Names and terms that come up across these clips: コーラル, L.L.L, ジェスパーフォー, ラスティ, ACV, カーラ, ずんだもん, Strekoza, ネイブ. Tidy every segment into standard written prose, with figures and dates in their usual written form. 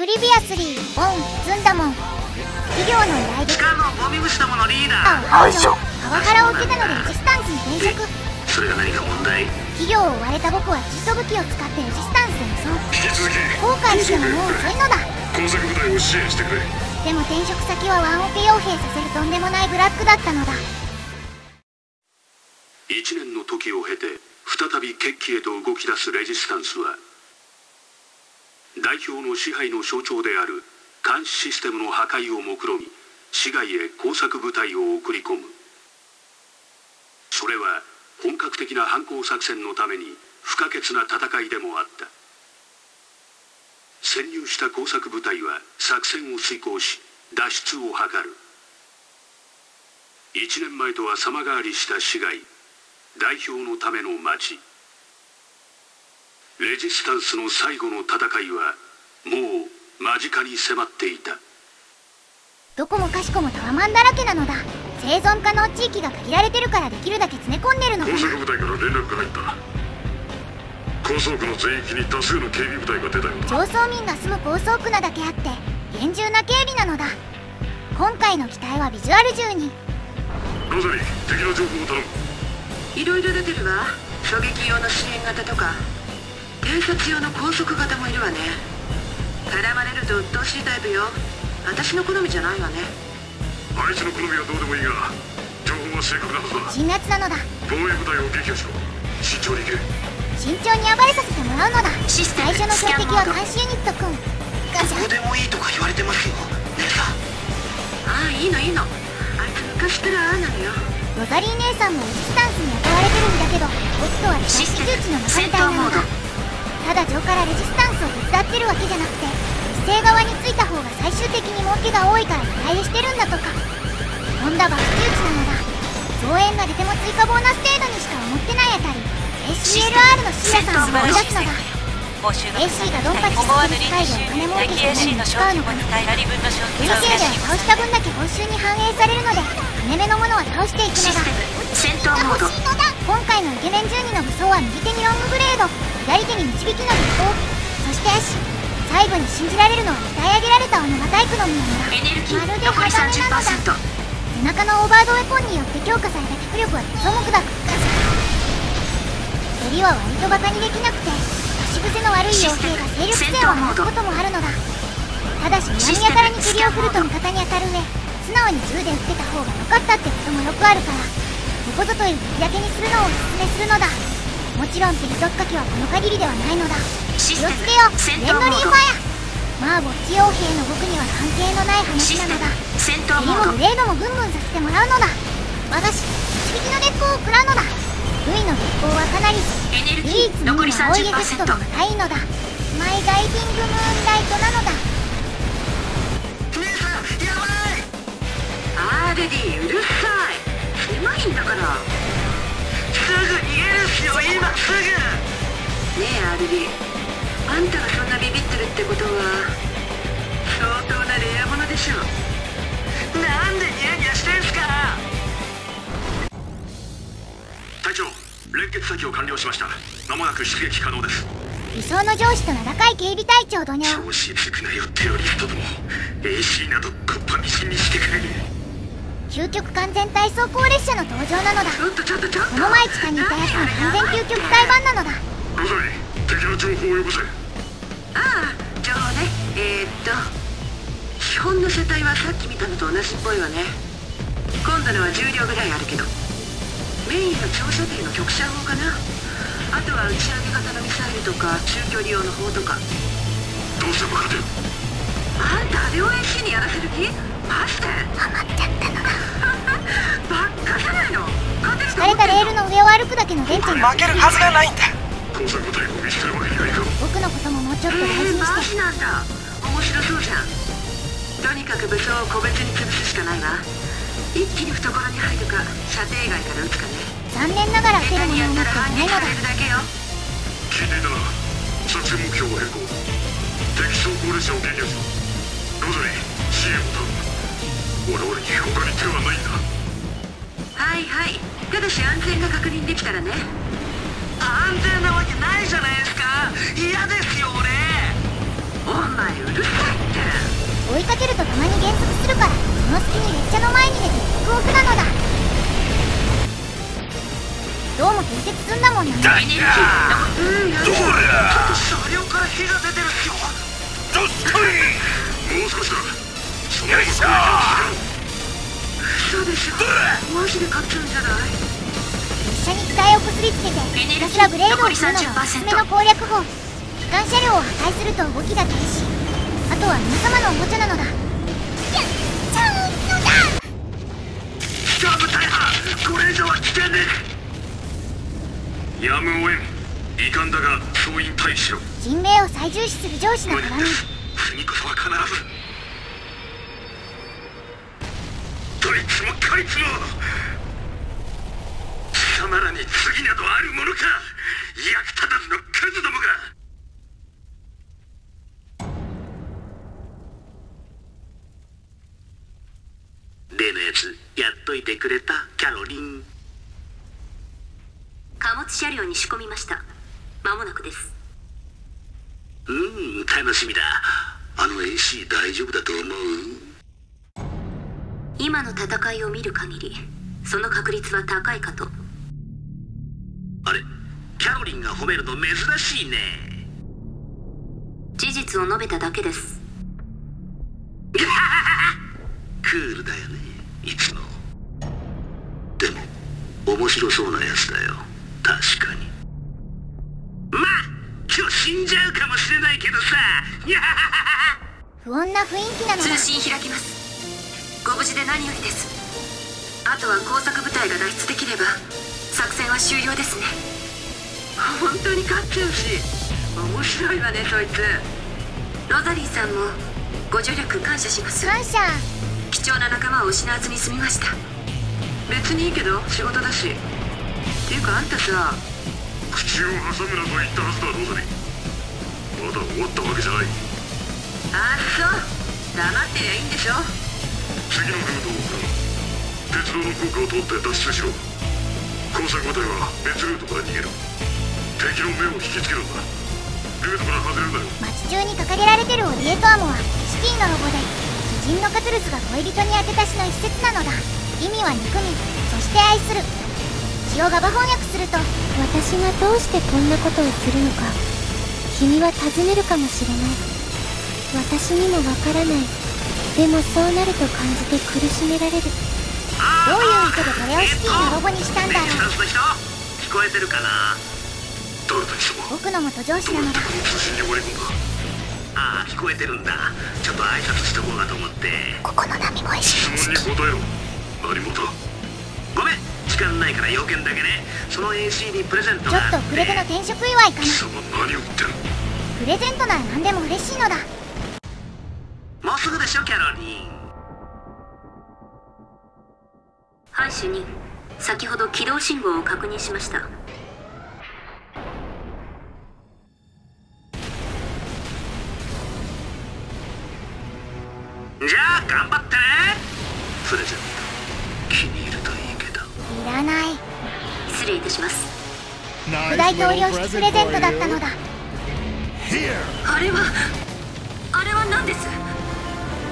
プリビアスリーオンずんだもん医療の依頼で時間のゴミ虫どものリーダー排除パワハラを受けたのでレジスタンスに転職それが何か問題企業を追われた僕は実装武器を使ってレジスタンスで襲う引き続き後悔してももう遅いのだ工作部隊を支援してくれでも転職先はワンオペ傭兵させるとんでもないブラックだったのだ1年の時を経て再び決起へと動き出すレジスタンスは代表の支配の象徴である監視システムの破壊を目論み市外へ工作部隊を送り込むそれは本格的な反抗作戦のために不可欠な戦いでもあった潜入した工作部隊は作戦を遂行し脱出を図る1年前とは様変わりした市街代表のための町レジスタンスの最後の戦いはもう間近に迫っていたどこもかしこもタワマンだらけなのだ生存可能地域が限られてるからできるだけ詰め込んでるの工作部隊から連絡が入った高層区の全域に多数の警備部隊が出たようだ上層民が住む高層区なだけあって厳重な警備なのだ今回の機体はビジュアル銃にロザリー敵の情報を頼むいろいろ出てるわ狙撃用の支援型とか偵察用の高速型もいるわね絡まれると鬱陶しいタイプよ私の好みじゃないわねあいつの好みはどうでもいいが情報は正確なはずだ鎮圧なのだ防衛部隊を撃破しろ慎重に行け慎重に暴れさせてもらうのだ最初の標的は監視ユニット君どうでもいいとか言われてますよ姉さんああいいのいいのあいつ昔からああなのよロザリー姉さんもレジスタンスに雇われてるんだけど僕とは監視数値のまかり隊なのだただ上からレジスタンスを手伝ってるわけじゃなくて一斉側についた方が最終的に儲けが多いから依頼してるんだとかとんだ爆撃値なのだ増援が出ても追加ボーナス程度にしか思ってないあたり ACLR のシーラさんを追い出すのだ AC がドンパチしている機会でお金儲けして何に使うのかな累計では倒した分だけ報酬に反映されるので金目のものは倒していくのだ戦闘モード今回のイケメン12の武装は右手にロングブレード左手に導きの武装そして足最後に信じられるのは鍛え上げられた女がタイプのみなのだエネルギーまるで鋼なのだ背中のオーバードウェポンによって強化された脚力は手相目だよりは割とバカにできなくて足癖の悪い妖精が勢力線を放つこともあるのだただし南やからに首を振ると味方に当たる上素直に銃で撃ってた方が良かったってこともよくあるからここぞという日焼けにするのをおすすめするのだもちろんピリトッカキはこの限りではないのだ気をつけようレンドリーファイアまあぼっち傭兵の僕には関係のない話なのだ戦闘もグレードもぐんぐんさせてもらうのだただし一撃の月光を食らうのだルイの月光はかなり唯一無二の青いエクストが高いのだマイダイビングムーンライトなのだ姉さんやばいアールディうるさい狭いんだからすぐ逃げるっすよ今すぐねえアルビあんたがそんなビビってるってことは相当なレア物でしょなんでニヤニヤしてんすか隊長連結先を完了しました間もなく出撃可能です理想の上司と名高い警備隊長どにゃ調子つくなよテロリストども AC などこっぱみじんにしてくれ究極完全体走行列車の登場なのだこの前地下にいたやつの完全究極体版なのだロザリー敵の情報をよこせああ情報ね基本の車体はさっき見たのと同じっぽいわね今度のは10両ぐらいあるけどメインは長射程の局射砲かなあとは打ち上げ型のミサイルとか中距離用の砲とかどうして分かってるあんたあれを AC にやらせる気マジでハマっちゃったのだバッカじゃないの疲れたレールの上を歩くだけの電池に負けるはずがないんだ工作部隊を見捨てるわけにはいかん僕のことももうちょっと大事にしてマジなんだ面白そうじゃんとにかく武装を個別に潰すしかないわ一気に懐に入るか射程外から撃つかね残念ながら手にやったら反撃されるだけよ聞いていたな作戦目標を変更敵装甲列車を撃破するロザリー支援を頼む我々に他に手はないんだはいはいただし安全が確認できたらね安全なわけないじゃないですか嫌ですよ俺お前うるさい追いかけるとたまに減速するから、その隙に列車の前に出て逆オフなのだ。どうも建設すんだもんな。第2だ。どうだ。車両から火が出てるっすよ。どっこい。もう少しだ。よいしょ。そうでしょ。マジで勝っちゃうんじゃない？列車に機体をこすりつけてひたすらブレードをするのがおすすめの攻略法。機関車両を破壊すると動きが停止。あとは皆様のおもちゃなのだ。やっちゃうのだ。機関部隊派、これ以上は危険です。やむを得ん。遺憾だが総員退避しろ。人命を最重視する上司の絡み。次こそは必ず。どいつもこいつも貴様らに次などあるものか。役立たずのクズどもが。例のやつやっといてくれたキャロリン。貨物車両に仕込みました。間もなくです。楽しみだ。あの AC 大丈夫だと思う？今の戦いを見る限りその確率は高いかと。あれ、キャロリンが褒めるの珍しいね。事実を述べただけです。クールだよね、いつも。でも面白そうなやつだよ。確かに。まあ今日死んじゃうかもしれないけどさ。不穏な雰囲気なのだ。通信開きます。ご無事で何よりです。あとは工作部隊が脱出できれば作戦は終了ですね。本当に勝っちゃうし面白いわね、そいつ。ロザリーさんもご助力感謝します。感謝。貴重な仲間を失わずに済みました。別にいいけど、仕事だし。っていうかあんたさ、口を挟むなと言ったはずだ、ロザリー。まだ終わったわけじゃない。あっそう、黙ってりゃいいんでしょ。次のルートを送る。鉄道の国を通って脱出しろ。工作部隊は別ルートから逃げる。敵の目を引きつけるんだ。ルートから外れるんだよ。街中に掲げられてるオリエトアモはシティのロゴで、詩人のカトルスが恋人に宛てた詩の一節なのだ。意味は憎み、そして愛する。使用が翻訳すると、私がどうしてこんなことをするのか君は尋ねるかもしれない。私にもわからない。でもそうなると感じて苦しめられる。どういう意図でこれをシティのロゴにしたんだろう。聞こえてるかな。僕の元上司なのだ。ああ、聞こえてるんだ。ちょっと挨拶しとこうかと思って。ここの波も一緒に。質問に答えろ。何事だ。ごめん、時間ないから要件だけね。その AC にプレゼントがあって。ちょっとプレゼの転職祝いかな。貴様何を言ってる。プレゼントなら何でも嬉しいのだ。もうすぐでしょ、キャロリン。はい主任、先ほど起動信号を確認しました。じゃあ頑張ってね。プレゼント気に入るといい。いらない。失礼いたします。副大統領室プレゼントだったのだ。あれは何です。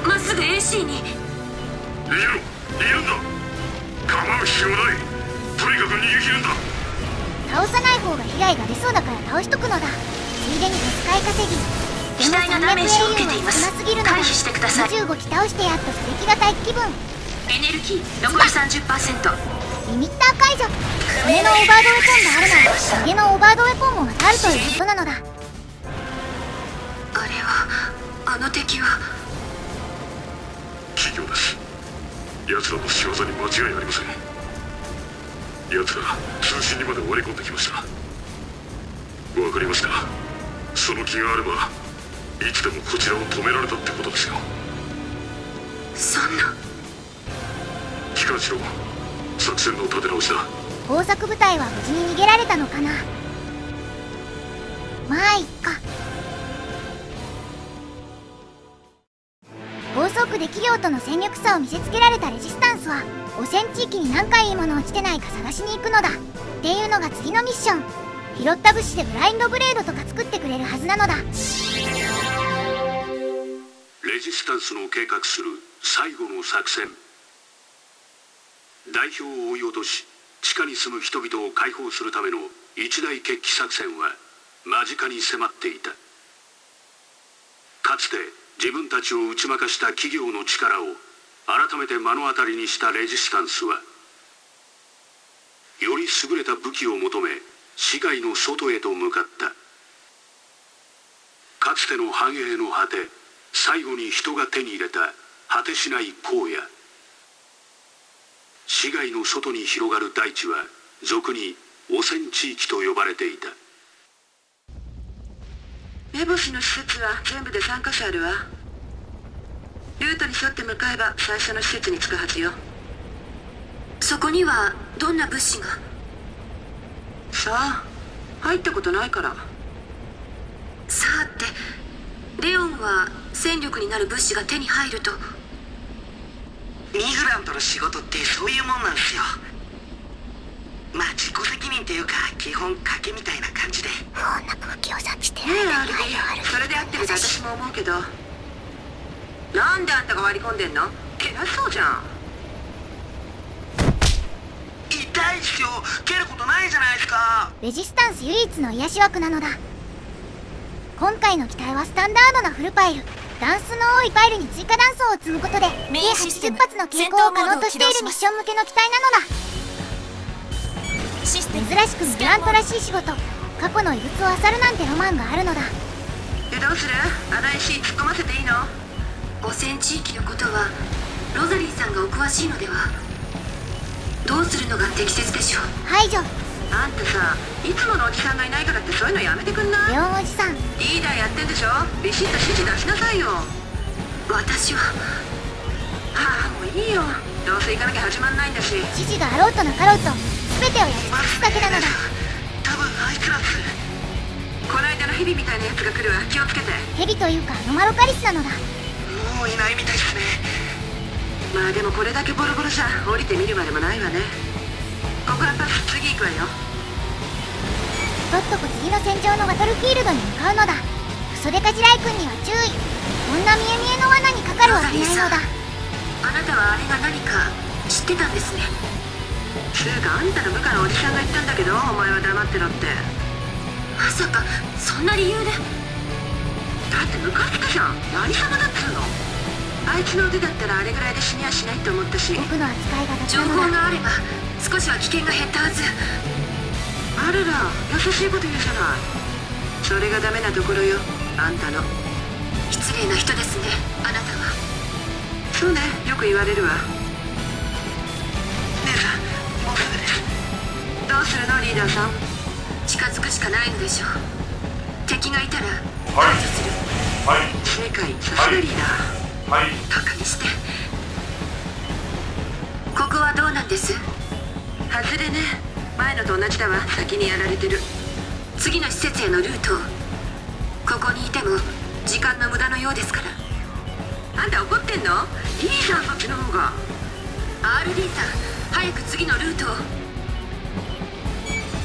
まっすぐ AC に。逃げろ、逃げるんだ。構う必要ない。とにかく逃げ切るんだ。倒さない方が被害が出そうだから倒しとくのだ。ついでに使い稼ぎ。機体のダメージを受けています。回避してください。25機倒してやっと素敵が大気分。エネルギー残り 30%。リミッター解除。胸のオーバードウェポンがあるなら腕のオーバードウェポンもまたあるということなのだ。あれは、あの敵は企業です。奴らの仕業に間違いありません。奴ら通信にまで割り込んできました。わかりました。その気があればいつでもこちらを止められたってことですよ。そんな。機関士を作戦の立て直しだ。工作部隊は無事に逃げられたのかな。まあいっか。暴走区で企業との戦力差を見せつけられたレジスタンスは、汚染地域に何回いいもの落ちてないか探しに行くのだ。っていうのが次のミッション。拾った物資でブラインドブレードとか作ってくれるはずなのだ。レジスタンスの計画する最後の作戦。代表を追い落とし、地下に住む人々を解放するための一大決起作戦は間近に迫っていた。かつて自分たちを打ち負かした企業の力を改めて目の当たりにしたレジスタンスは、より優れた武器を求め市街の外へと向かった。かつての繁栄の果て、最後に人が手に入れた果てしない荒野。市街の外に広がる大地は俗に汚染地域と呼ばれていた。目星の施設は全部で3カ所あるわ。ルートに沿って向かえば最初の施設に着くはずよ。そこにはどんな物資が？さあ、入ったことないから。さあってレオンは戦力になる物資が手に入ると。ミグラントの仕事ってそういうもんなんですよ。まあ自己責任っていうか、基本賭けみたいな感じで。不穏な空気を察知してる間に入る。それで合ってると私も思うけど、なんであんたが割り込んでんの？偉そうじゃん。痛いっすよ、蹴ることないじゃないですか。レジスタンス唯一の癒し枠なのだ。今回の機体はスタンダードなフルパイル、ダンスの多いパイルに追加断層を積むことで計80発の携行を可能としているミッション向けの機体なのだ。珍しくミグラントらしい仕事、過去の遺物を漁るなんてロマンがあるのだ。で、どうする？あの石突っ込ませていいの？汚染地域のことはロザリーさんがお詳しいのでは。どうするのが適切でしょう？排除。あんたさ、いつものおじさんがいないからってそういうのやめてくんない？レオンおじさんリーダーやってんでしょ、ビシッと指示出しなさいよ。私は…はあ、もういいよ、どうせ行かなきゃ始まんないんだし。指示があろうとなかろうと全てをやり尽くすだけなのだ。多分あいつらっす。こないだのヘビみたいなやつが来るわ、気をつけて。ヘビというかノマロカリスなのだ。もういないみたいですね。まあでもこれだけボロボロじゃ降りてみるまでもないわね。ここはパス、次行くわよ。とっとこ次の戦場のバトルフィールドに向かうのだ。クソデカ地雷君には注意。こんな見え見えの罠にかかるわけないのだ。あなたはあれが何か知ってたんですね。つうか、あんたの部下のおじさんが言ったんだけど、お前は黙ってろって。まさかそんな理由で？だってムカつくじゃん、何様だっつうの。あいつの腕だったらあれぐらいで死にはしないと思ったし。僕の扱いが情報があれば少しは危険が減ったはず。あらら、優しいこと言うじゃない。それがダメなところよ、あんたの。失礼な人ですね、あなたは。そうね、よく言われるわ。どうするのリーダーさん？近づくしかないのでしょう。敵がいたら排除する。はい、正解、さすがリーダー。はい、バカにして。ここはどうなんです？外れね、前のと同じだわ、先にやられてる。次の施設へのルート、ここにいても時間の無駄のようですから。あんた怒ってんの？いいじゃんそっちの方が。 RD さん、早く次のルートを。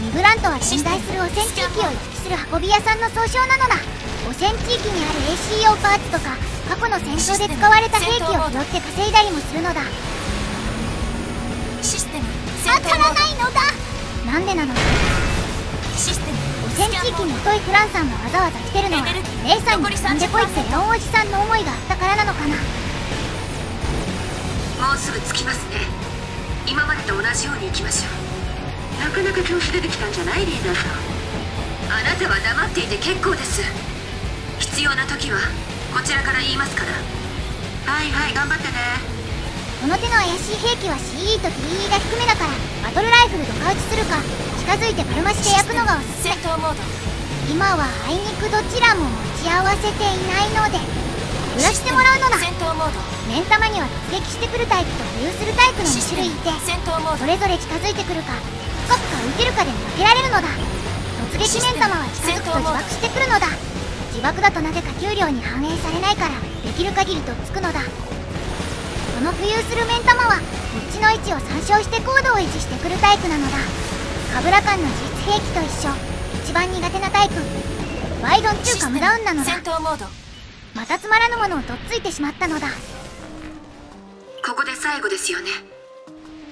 ミグラントは信頼する汚染地域を行き来する運び屋さんの総称なのだ。汚染地域にある ACO パーツとか、過去の戦争で使われた兵器を拾って稼いだりもするのだ。システムわからないのだ。なんでなのだ。システム汚染地域に太いフランさんがわざわざ来てるのは、レイさんに飛んでこいってレオンおじさんの思いがあったからなのかな。もうすぐ着きますね。今までと同じように行きましょう。なかなか調子出てきたんじゃないリーダーさん。あなたは黙っていて結構です。必要な時はこちらから言いますから。はいはい、頑張ってね。この手の怪しい兵器は CE と DE が低めだから、バトルライフルドカウチするか近づいて丸増しで焼くのがおすすめ。今はあいにくどちらも持ち合わせていないので揺らしてもらうのだ。目ん玉には突撃してくるタイプと浮遊するタイプの2種類いて、それぞれ近づいてくるか深くか浮いてるかで負けられるのだ。突撃目ん玉は近づくと自爆してくるのだ。自爆だとなぜか給料に反映されないから、できる限りとっつくのだ。この浮遊する目ん玉は道の位置を参照して高度を維持してくるタイプなのだ。カブラカンの自律兵器と一緒、一番苦手なタイプ。ワイドン中か無ダウンなのだ。またつまらぬものをとっついてしまったのだ。ここで最後ですよね。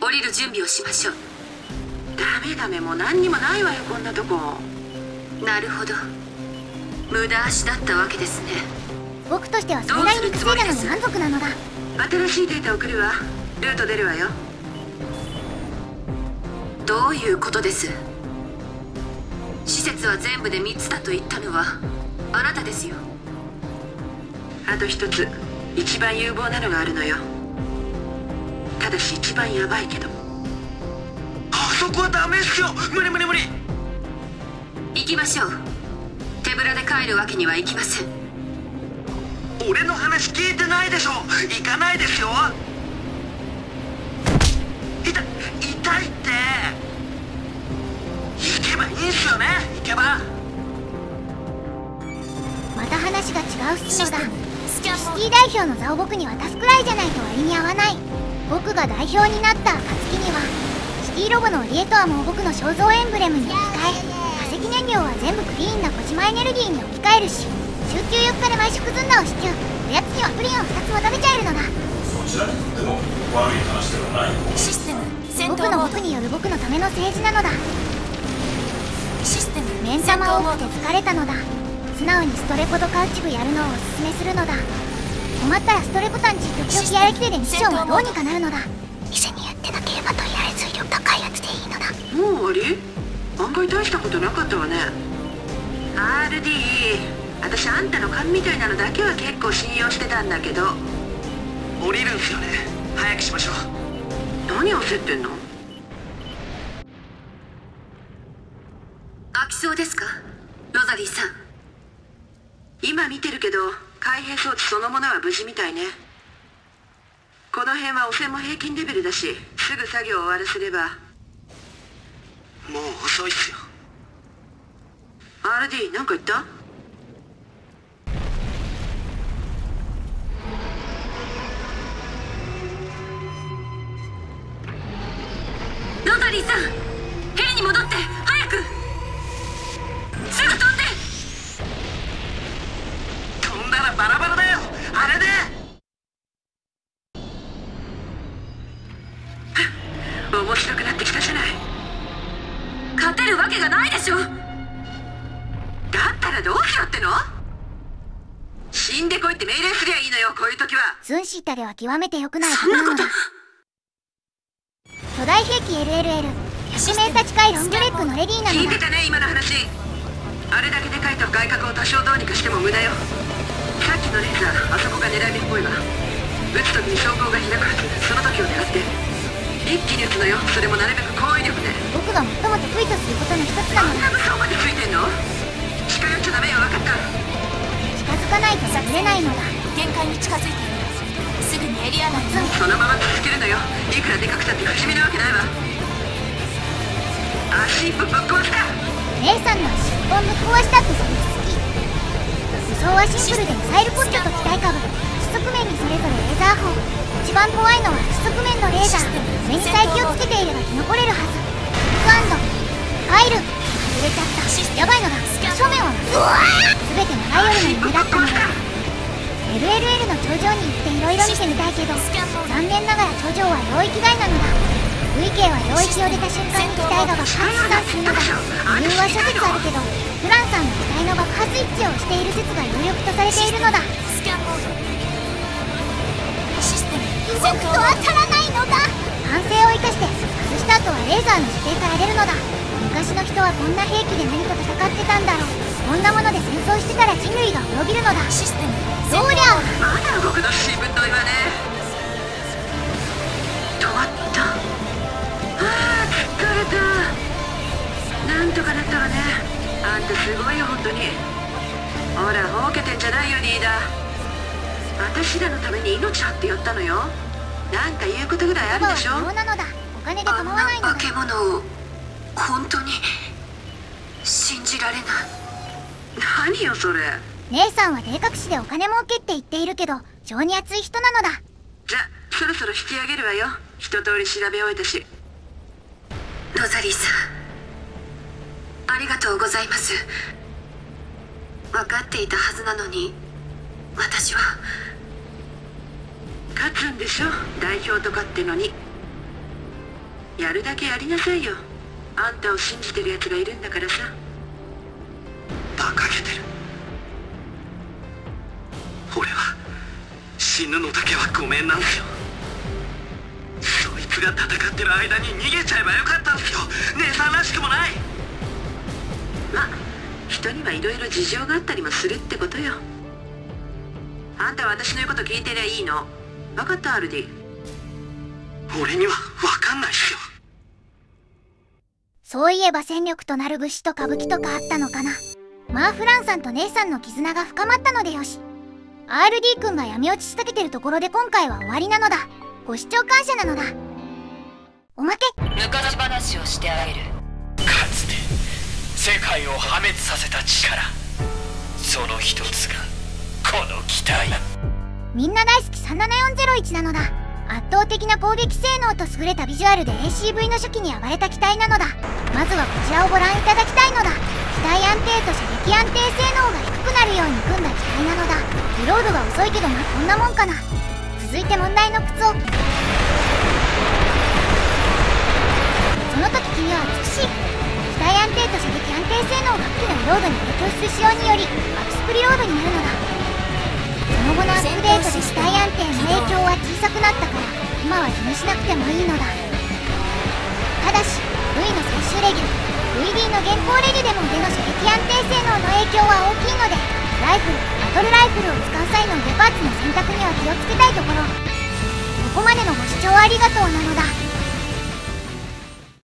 降りる準備をしましょう。ダメダメ、もう何にもないわよこんなとこ。なるほど、無駄足だったわけですね。僕としては最大に稼いだのに満足なのだ。新しいデータ送るわ。ルート出るわよ。どういうことです？施設は全部で3つだと言ったのはあなたですよ。あと1つ一番有望なのがあるのよ。ただし一番ヤバいけど。あそこはダメっすよ。無理無理無理。行きましょう。手ぶらで帰るわけにはいきません。俺の話聞いてないでしょ。行かないですよ。痛いって。行けばいいっすよね。行けば。また話が違うっすのだ。シティ代表の座を僕に渡すくらいじゃないと割に合わない。僕が代表になった暁にはシティロボのオリエとはもう僕の肖像エンブレムに置き換え、化石燃料は全部クリーンな小島エネルギーに置き換えるし、週休4日で毎食ずんだを支給、おやつにはプリンを2つも食べちゃえるのだ。そちらにとっても悪い話ではない。システム僕の僕による僕のための政治なのだ。システム目ん玉多くて疲れたのだ。素直にストレコとカウチ部やるのをおすすめするのだ。困ったらストレコたんち時々やる気でミッションはどうにかなるのだ。医者にやってなければとりあえず威力高いやつでいいのだ。もう終わり？案外大したことなかったわね。 RD、私あんたの勘みたいなのだけは結構信用してたんだけど。降りるんすよね。早くしましょう。何焦ってんの？飽きそうですかロザリーさん。今見てるけど開閉装置そのものは無事みたいね。この辺は汚染も平均レベルだし、すぐ作業を終わらせれば。もう遅いっすよ。 RD なんか言った？ロザリーさん、ヘリに戻って早く。すぐ飛んで。飛んだらバラバラだよあれで。面白くなってきたじゃない。勝てるわけがないでしょ。だったらどうしろっての？死んでこいって命令すりゃいいのよ。こういう時は寸死たりは極めて良くない。そんなこと。巨大兵器 LLL100 名差近いロングレッグのレディーなのだ。聞いてたね今の話。あれだけでかいと外角を多少どうにかしても無駄よ。さっきのレーザーあそこが狙い目っぽいわ。撃つ時に装甲が開くはず。その時を狙って一気に撃つのよ。それもなるべく高威力で。僕が最も得意とすることの一つなのだ。こんな武装までついてんの？近寄っちゃダメよ。分かった。近づかないとされないのだ。限界に近づいてる。すぐにエリア内に。そのまま続けるのよ。いくらでかくたって不死身なわけないわ。足一歩ぶっ壊した。姉さんの足一本ぶっ壊したってそれ続き。武装はシンプルでミサイルポットと機体下部、8側面にそれぞれレーザー砲。一番怖いのは8側面のレーザー。上に再起をつけていれば生き残れるはず。ガンドファイル入れちゃった。やばいのだ。正面は全て長いよりの夢だったのだ。LLL の頂上に行っていろいろ見てみたいけど、残念ながら頂上は領域外なのだ。累計は領域を出た瞬間に機体が爆発したするのだ。理由は諸説あるけど、フランさんの機体の爆発一致をしている説が有力とされているのだ。動くとは足らないのだ。反省を生かして外した後はレーザーの射程から出るのだ。昔の人はこんな兵器で何か戦ってたんだろう。こんなもので戦争してたら人類が滅びるのだ。システムどうりゃ。まだ動くのしぶといわね。止まった。あー疲れた。なんとかなったわね。あんたすごいよ本当に。ほらほうけてんじゃないよリーダー。私らのために命張って寄ったのよ。なんか言うことぐらいあるでしょ。そうなのだ。お金で構わないのだ。あんな化け物を本当に信じられない。何よそれ。姉さんは霊隠しでお金儲けって言っているけど情に熱い人なのだ。じゃそろそろ引き上げるわよ。一通り調べ終えたし。ロザリーさんありがとうございます。分かっていたはずなのに私は勝つんでしょ、代表とかってのに。やるだけやりなさいよ。あんたを信じてるやつがいるんだからさ。馬鹿げてる。俺は死ぬのだけはごめんなんすよ。そいつが戦ってる間に逃げちゃえばよかったんすよ。姉さんらしくもない。まあ人にはいろいろ事情があったりもするってことよ。あんたは私の言うこと聞いてりゃいいの。分かった、アルディ。俺には分かんないっすよ。そういえば戦力となる武士と歌舞伎とかあったのかな。マーフランさんと姉さんの絆が深まったのでよし。 RD 君が闇落ちしかけてるところで今回は終わりなのだ。ご視聴感謝なのだ。おまけぬかし話をしてあげる。かつて世界を破滅させた力、その一つがこの機体。みんな大好き37401なのだ。圧倒的な攻撃性能と優れたビジュアルで ACV の初期に暴れた機体なのだ。まずはこちらをご覧いただきたいのだ。機体安定と射撃安定性能が低くなるように組んだ機体なのだ。リロードが遅いけどまあこんなもんかな。続いて問題の靴を。その時君は美しい。機体安定と射撃安定性能が機のリロードに影響する仕様によりマックスプリロードになるのだ。その後のアップデートで機体安定の影響は小さくなったから今は気にしなくてもいいのだ。ただし V の最終レギュ、VD の現行レギュでも腕の射撃安定性能の影響は大きいので、ライフル、バトルライフルを使う際のデパーツの選択には気をつけたいところ。ここまでのご視聴ありがとうなのだ。